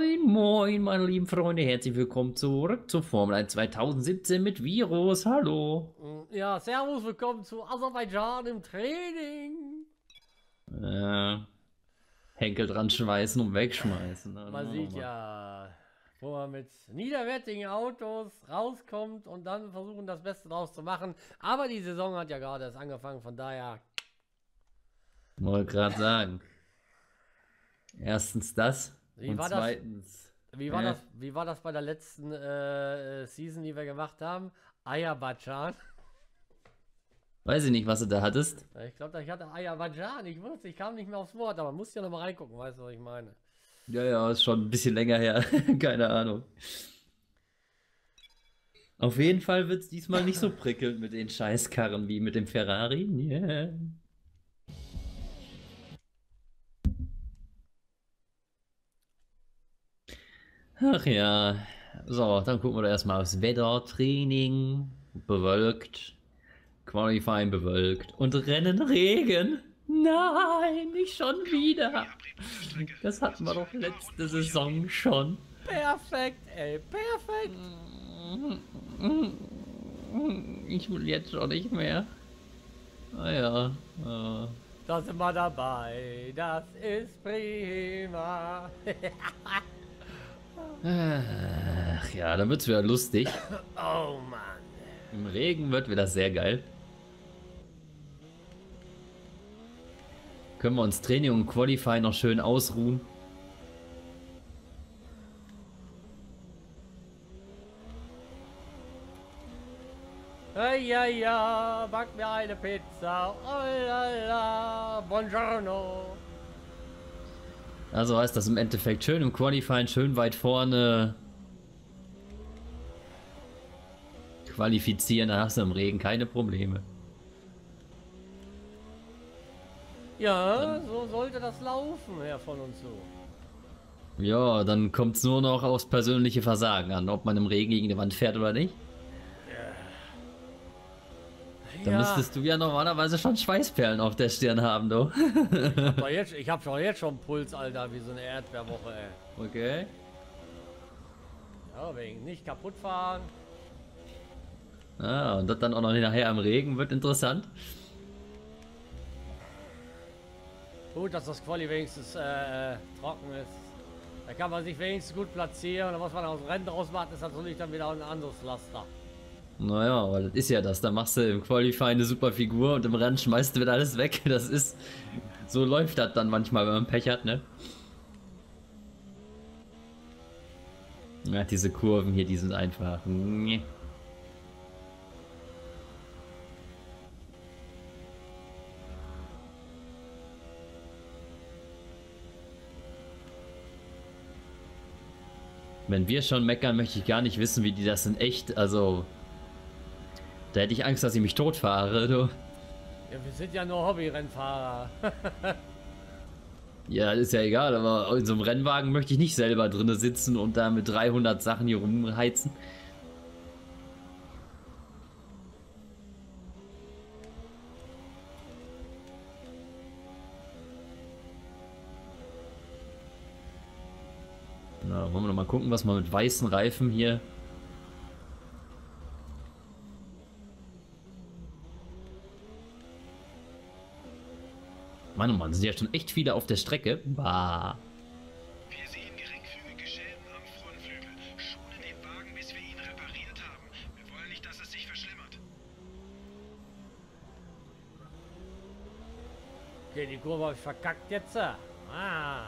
Moin, moin, meine lieben Freunde, herzlich willkommen zurück zu Formel 1 2017 mit Virus, hallo. Ja, servus, willkommen zu Aserbaidschan im Training. Henkel dran schmeißen und wegschmeißen. Man sieht ja, wo man mit niederwertigen Autos rauskommt und dann versuchen, das Beste draus zu machen. Aber die Saison hat ja gerade erst angefangen, von daher... Wollte gerade sagen. Erstens das. Und zweitens. Wie war das bei der letzten Season, die wir gemacht haben? Aserbaidschan. Weiß ich nicht, was du da hattest. Ich glaube, ich hatte Aserbaidschan. Ich wusste, ich kam nicht mehr aufs Wort, aber musst ja nochmal reingucken, weißt du, was ich meine. Ja, ist schon ein bisschen länger her. Keine Ahnung. Auf jeden Fall wird es diesmal nicht so prickelnd mit den Scheißkarren wie mit dem Ferrari. Yeah. Ach ja, so, dann gucken wir da erstmal aufs Wetter. Training, bewölkt, Qualifying bewölkt und Rennen Regen. Nein, nicht schon wieder. Das hatten wir doch letzte Saison schon. Perfekt, ey, perfekt. Ich will jetzt schon nicht mehr. Naja. Ah, da sind wir dabei, das ist prima. Ach ja, dann wird's wieder lustig. Oh Mann. Im Regen wird wieder sehr geil. Können wir uns Training und Qualifying noch schön ausruhen. Ja, ja, back mir eine Pizza. Oh la la, buongiorno. Also heißt das im Endeffekt schön im Qualifying, schön weit vorne qualifizieren, da hast du im Regen keine Probleme. Ja, dann, so sollte das laufen, Herr von uns so. Ja, dann kommt es nur noch aufs persönliche Versagen an, ob man im Regen gegen die Wand fährt oder nicht. Da müsstest du ja normalerweise schon Schweißperlen auf der Stirn haben, du. Ich hab doch jetzt schon Puls, Alter, wie so eine Erdbeerwoche, ey. Okay. Ja, wegen nicht kaputt fahren. Ah, und das dann auch noch nachher im Regen wird interessant. Gut, dass das Quali wenigstens trocken ist. Da kann man sich wenigstens gut platzieren. Und was man aus dem Rennen draus macht, ist natürlich dann wieder ein anderes Laster. Naja, aber das ist ja das. Da machst du im Qualifying eine super Figur und im Rennen schmeißt du wieder alles weg. Das ist... So läuft das dann manchmal, wenn man Pech hat, ne? Ja, diese Kurven hier, die sind einfach... Nee. Wenn wir schon meckern, möchte ich gar nicht wissen, wie die das in echt... Also... Da hätte ich Angst, dass ich mich totfahre, du. Ja, wir sind ja nur Hobby-Rennfahrer. Ja, ist ja egal, aber in so einem Rennwagen möchte ich nicht selber drinne sitzen und da mit 300 Sachen hier rumheizen. Na, wollen wir noch mal gucken, was man mit weißen Reifen hier... Mann, oh Mann, sind ja schon echt viele auf der Strecke. Bah. Wir sehen geringfügige Schäden am Frontflügel. Schone den Wagen, bis wir ihn repariert haben. Wir wollen nicht, dass es sich verschlimmert. Okay, die Kurve habe ich verkackt jetzt. Ah.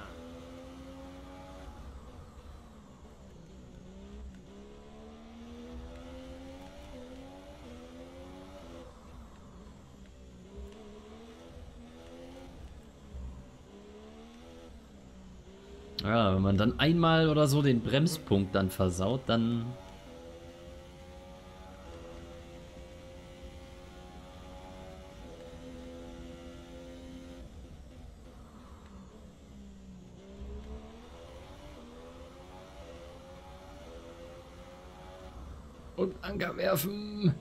Ja, wenn man dann einmal oder so den Bremspunkt dann versaut, dann... Und Anker werfen!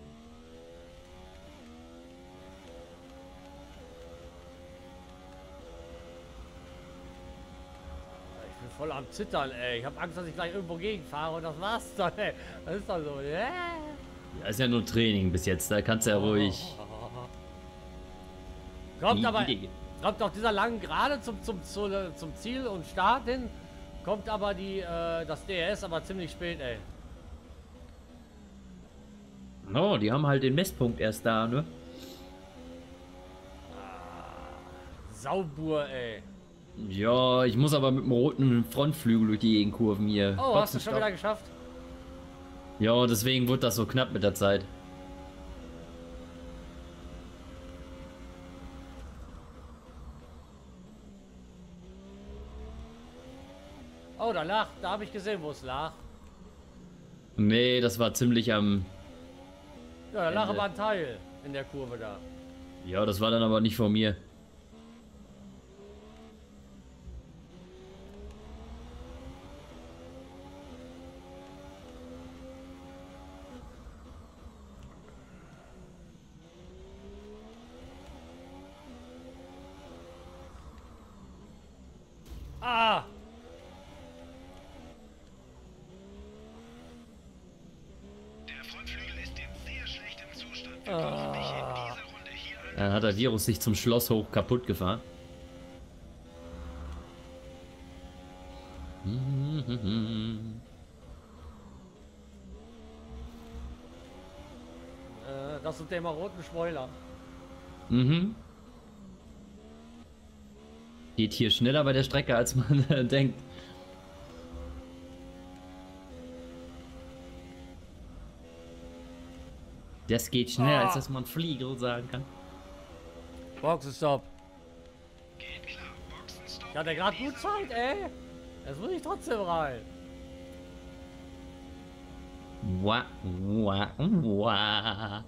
voll am Zittern, ey. Ich habe Angst, dass ich gleich irgendwo gegenfahre und das war's dann, ey. Das ist doch so, yeah. Ja, ist ja nur Training bis jetzt, da kannst du ja ruhig... Kommt aber... Kommt auf dieser langen Gerade zum Ziel und Start hin, kommt aber die, das DRS aber ziemlich spät, ey. No, die haben halt den Messpunkt erst da, ne? Saubur, ey. Ja, ich muss aber mit dem roten Frontflügel durch die Gegenkurven hier. Oh, hast du schon wieder geschafft? Ja, deswegen wird das so knapp mit der Zeit. Oh, da lacht. Da habe ich gesehen, wo es lag. Nee, das war ziemlich am... Ja, da lag aber ein Teil in der Kurve da. Ja, das war dann aber nicht von mir. Ah! Der Frontflügel ist in sehr schlechtem Zustand. Wir dürfen nicht in dieser Runde hier... Dann hat der Virus sich zum Schloss hoch kaputt gefahren. Das sind immer roten Spoiler. Mhm. Geht hier schneller bei der Strecke, als man denkt. Das geht schneller, als dass man Fliegel sagen kann. Boxenstopp. Geht klar, Boxenstopp. Ich hatte gerade gut Zeit, ey. Das muss ich trotzdem rein. Wah, wah, wah.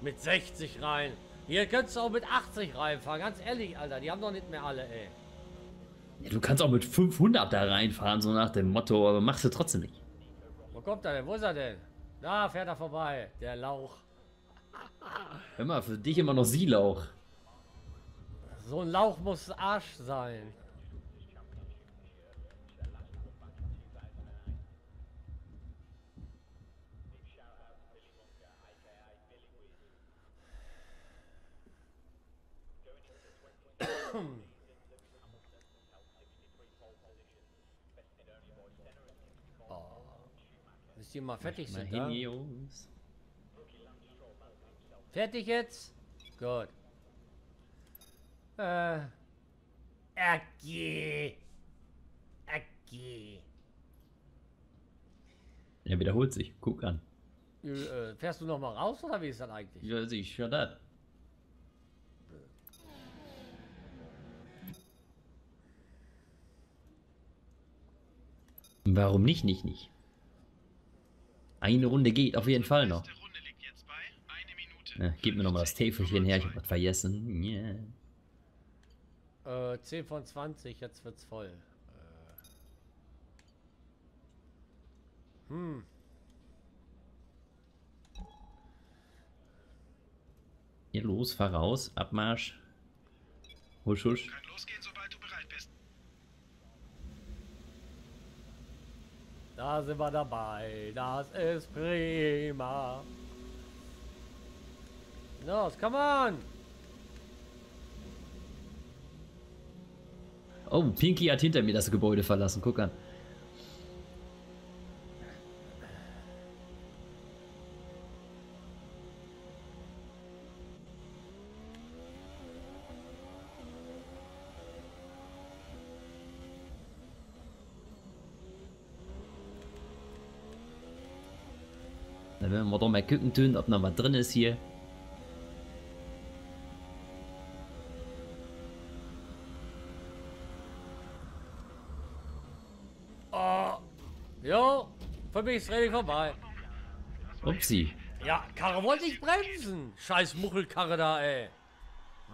Mit 60 rein. Hier könntest du auch mit 80 reinfahren. Ganz ehrlich, Alter. Die haben doch nicht mehr alle, ey. Ja, du kannst auch mit 500 da reinfahren, so nach dem Motto. Aber machst du trotzdem nicht. Wo kommt er denn? Wo ist er denn? Da fährt er vorbei. Der Lauch. Hör mal, für dich immer noch Sielauch. So ein Lauch muss Arsch sein. Die mal fertig sind, ja? Fertig jetzt? Gut. Okay. Er wiederholt sich. Guck an. Fährst du noch mal raus oder wie ist das eigentlich? Ja, ich höre das. Warum nicht, nicht? Eine Runde geht auf jeden Fall noch. Ja, gib mir nochmal das Täfelchen her, ich hab was vergessen. Yeah. 10 von 20, jetzt wird's voll. Ja, los, fahr raus, Abmarsch. Husch, husch. Kann losgehen, sobald du bereit bist. Da sind wir dabei, das ist prima. Los, come on! Oh, Pinky hat hinter mir das Gebäude verlassen, guck an. Dann werden wir doch mal gucken tun, ob noch was drin ist hier. Oh. Jo, für mich ist richtig vorbei. Upsi. Ja, Karre wollte ich bremsen. Scheiß Muchelkarre da, ey.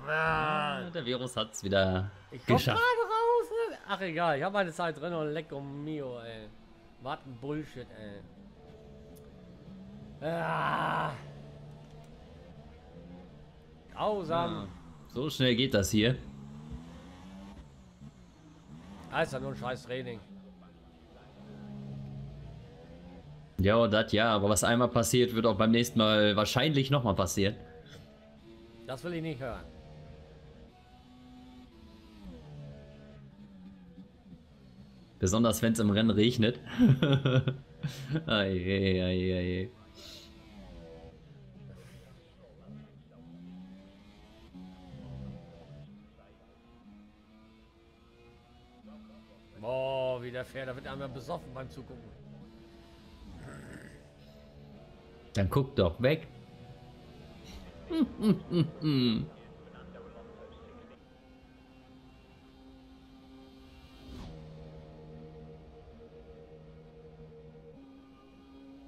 Man. Ja, der Virus hat's wieder ich geschafft. Ich komm gerade raus. Ach egal, ich hab meine Zeit drin und leck um mio, ey. Was ein Bullshit, ey. Ah. Grausam. Ja, so schnell geht das hier. Das ist ja nur ein scheiß Training. Ja, das ja, aber was einmal passiert, wird auch beim nächsten Mal wahrscheinlich nochmal passieren. Das will ich nicht hören. Besonders wenn es im Rennen regnet. Aie, aie, aie. Boah, wie der Pferd, da wird einmal besoffen beim Zugucken. Dann guck doch weg.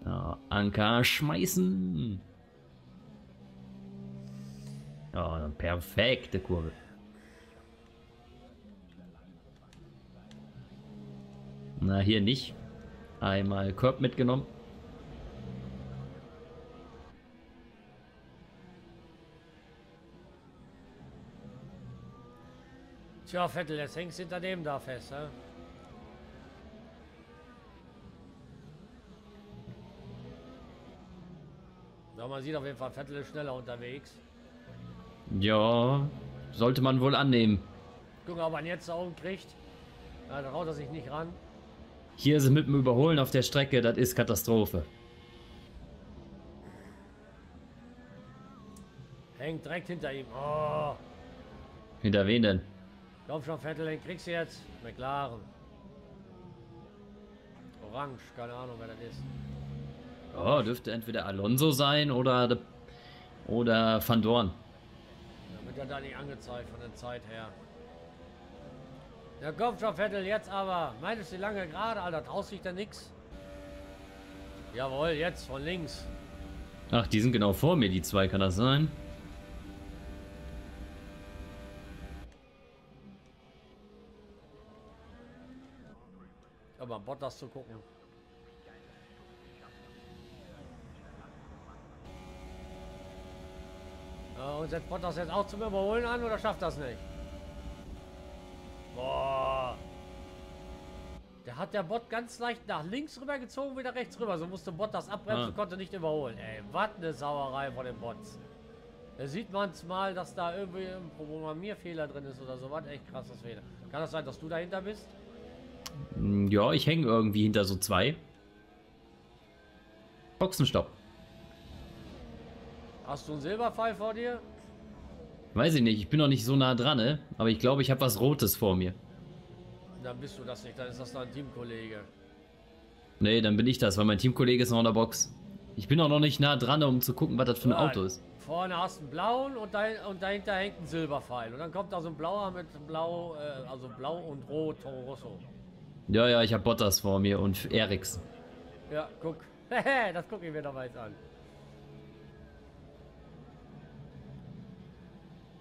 Oh, Anker schmeißen. Oh, perfekte Kurve. Na, hier nicht. Einmal Korb mitgenommen. Tja, Vettel, jetzt hängst du hinter dem da fest, hä? Ja, man sieht auf jeden Fall, Vettel ist schneller unterwegs. Ja, sollte man wohl annehmen. Gucken, ob man jetzt Augen kriegt. Ja, da haut er sich nicht ran. Hier ist es mit dem Überholen auf der Strecke, das ist Katastrophe. Hängt direkt hinter ihm. Oh. Hinter wen denn? Komm schon, Vettel, den kriegst du jetzt. McLaren. Orange, keine Ahnung, wer das ist. Oh, dürfte entweder Alonso sein oder Vandoorn. Damit er da nicht angezeigt von der Zeit her. Ja, komm schon, Vettel, jetzt aber. Meinst du die lange Gerade, Alter? Draußen liegt da nix. Jawohl, jetzt von links. Ach, die sind genau vor mir, die zwei, kann das sein? Bottas zu gucken. Und setzt Bottas jetzt auch zum Überholen an oder schafft das nicht? Boah. Der hat der Bot ganz leicht nach links rüber gezogen, wieder rechts rüber. So musste Bottas abbremsen und konnte nicht überholen. Ey, was eine Sauerei von den Bots. Da sieht man es mal, dass da irgendwie ein Programmierfehler drin ist oder sowas. Echt krasses Fehler. Kann das sein, dass du dahinter bist? Ja, ich hänge irgendwie hinter so zwei. Boxenstopp. Hast du einen Silberpfeil vor dir? Weiß ich nicht, ich bin noch nicht so nah dran, ne? Aber ich glaube, ich habe was Rotes vor mir. Dann bist du das nicht, dann ist das dein Teamkollege. Nee, dann bin ich das, weil mein Teamkollege ist noch in der Box. Ich bin auch noch nicht nah dran, um zu gucken, was das für ein Auto ist. Vorne hast du einen blauen und dahinter hängt ein Silberpfeil. Und dann kommt da so ein blauer mit blau, also blau und rot, Toro Rosso. Ja, ja, ich habe Bottas vor mir und Eriks. Ja, guck. Das gucke ich mir doch mal jetzt an.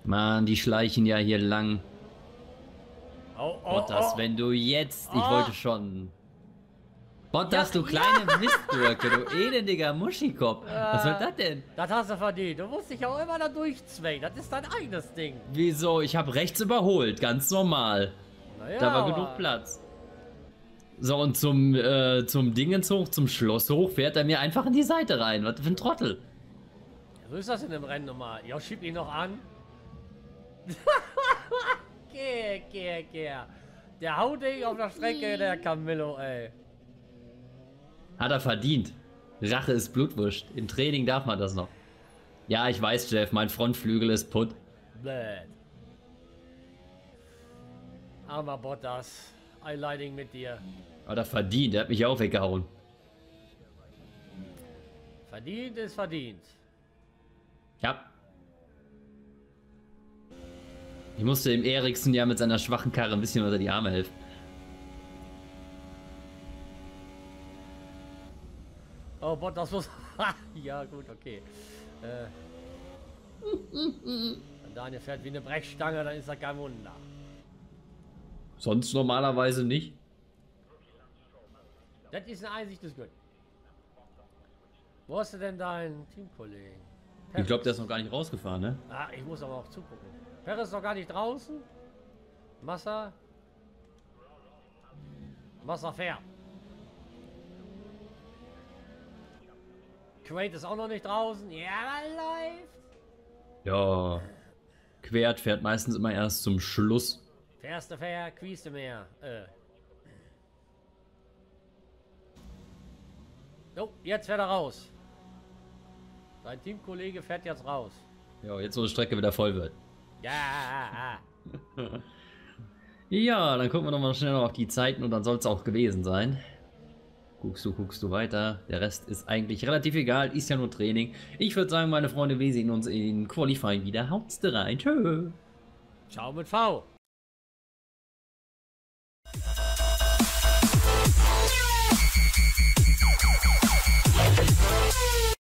Mann, die schleichen ja hier lang. Oh, oh, Bottas, oh. Wenn du jetzt... Ich wollte schon... Bottas, ja, du kleine Mistgurke, du elendiger Muschikopf. Was soll das denn? Das hast du verdient. Du musst dich auch immer da durchzwängen. Das ist dein eigenes Ding. Wieso? Ich habe rechts überholt. Ganz normal. Naja, da war genug Platz. So, und zum Dingens hoch, zum Schloss hoch, fährt er mir einfach in die Seite rein. Was für ein Trottel. Ja, so ist das in dem Rennen nochmal. Ja, schieb ihn noch an. Geh. Der haut dich auf der Strecke, der Camillo, ey. Hat er verdient. Rache ist Blutwurst. Im Training darf man das noch. Ja, ich weiß, Jeff, mein Frontflügel ist putt. Blöd. Armer Bottas. Einleiding mit dir. Hat er verdient. Er hat mich auch weggehauen. Verdient ist verdient. Ja. Ich musste dem Eriksen ja mit seiner schwachen Karre ein bisschen unter die Arme helfen. Oh, Bottas muss... ja, gut, okay. Wenn Daniel fährt wie eine Brechstange, dann ist das kein Wunder. Sonst normalerweise nicht. Das ist eine Einsicht des Göttens. Wo hast du denn deinen Teamkollegen? Perez. Ich glaube, der ist noch gar nicht rausgefahren, ne? Ah, ich muss aber auch zugucken. Perez ist noch gar nicht draußen. Massa. Massa fair. Quaid ist auch noch nicht draußen. Ja, läuft. Ja. Quert fährt meistens immer erst zum Schluss. Fährste fair, quieste mehr. So, jetzt fährt er raus. Sein Teamkollege fährt jetzt raus. Ja, jetzt wo die Strecke wieder voll wird. Ja. Ja, dann gucken wir nochmal schnell auf die Zeiten und dann soll es auch gewesen sein. Guckst du weiter. Der Rest ist eigentlich relativ egal. Ist ja nur Training. Ich würde sagen, meine Freunde, wir sehen uns in Qualifying wieder. Haut's rein. Tschö. Ciao mit V.